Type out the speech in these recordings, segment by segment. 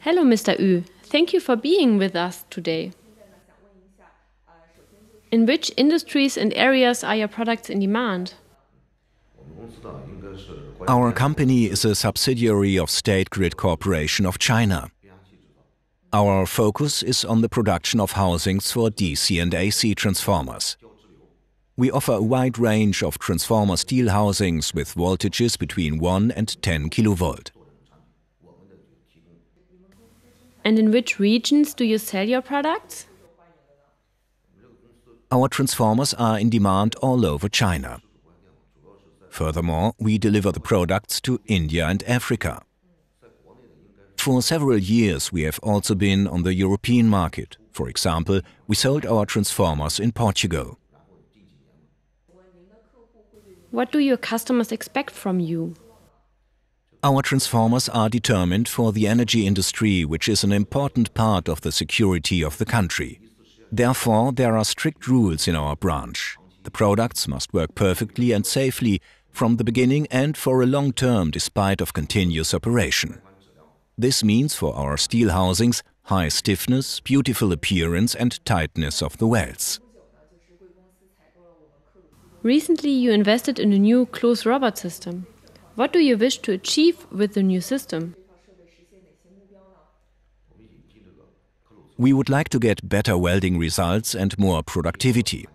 Hello, Mr. Yu. Thank you for being with us today. In which industries and areas are your products in demand? Our company is a subsidiary of State Grid Corporation of China. Our focus is on the production of housings for DC and AC transformers. We offer a wide range of transformer steel housings with voltages between 1 and 10 kilovolt. And in which regions do you sell your products? Our transformers are in demand all over China. Furthermore, we deliver the products to India and Africa. For several years we have also been on the European market. For example, we sold our transformers in Portugal. What do your customers expect from you? Our transformers are determined for the energy industry, which is an important part of the security of the country. Therefore, there are strict rules in our branch. The products must work perfectly and safely from the beginning and for a long term despite of continuous operation. This means for our steel housings high stiffness, beautiful appearance and tightness of the welds. Recently you invested in a new closed robot system. What do you wish to achieve with the new system? We would like to get better welding results and more productivity.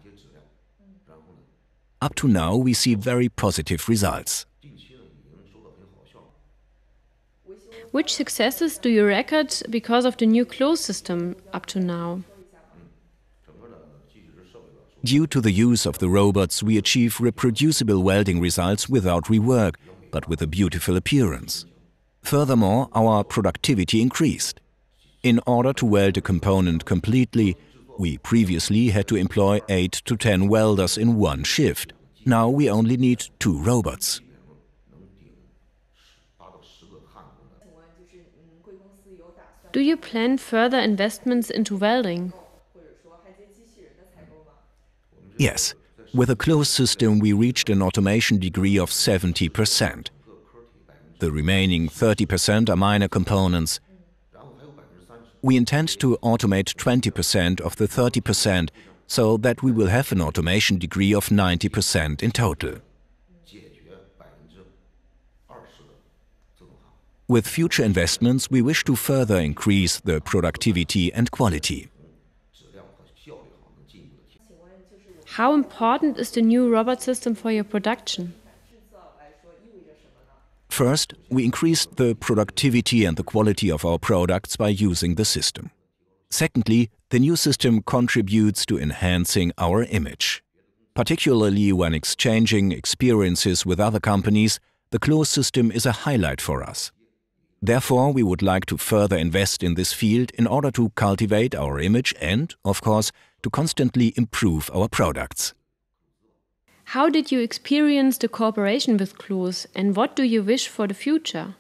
Up to now we see very positive results. Which successes do you record because of the new closed system up to now? Due to the use of the robots, we achieve reproducible welding results without rework, but with a beautiful appearance. Furthermore, our productivity increased. In order to weld a component completely, we previously had to employ 8 to 10 welders in one shift. Now we only need 2 robots. Do you plan further investments into welding? Yes. With a closed system we reached an automation degree of 70%. The remaining 30% are minor components. We intend to automate 20% of the 30%, so that we will have an automation degree of 90% in total. With future investments, we wish to further increase the productivity and quality. How important is the new robot system for your production? First, we increased the productivity and the quality of our products by using the system. Secondly, the new system contributes to enhancing our image. Particularly when exchanging experiences with other companies, the closed system is a highlight for us. Therefore, we would like to further invest in this field in order to cultivate our image and, of course, to constantly improve our products. How did you experience the cooperation with Cloos, and what do you wish for the future?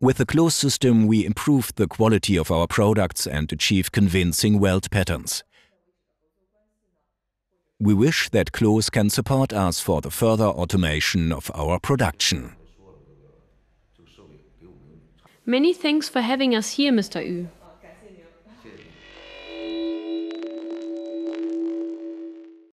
With the Cloos system we improved the quality of our products and achieved convincing weld patterns. We wish that Cloos can support us for the further automation of our production. Many thanks for having us here, Mr. Yu.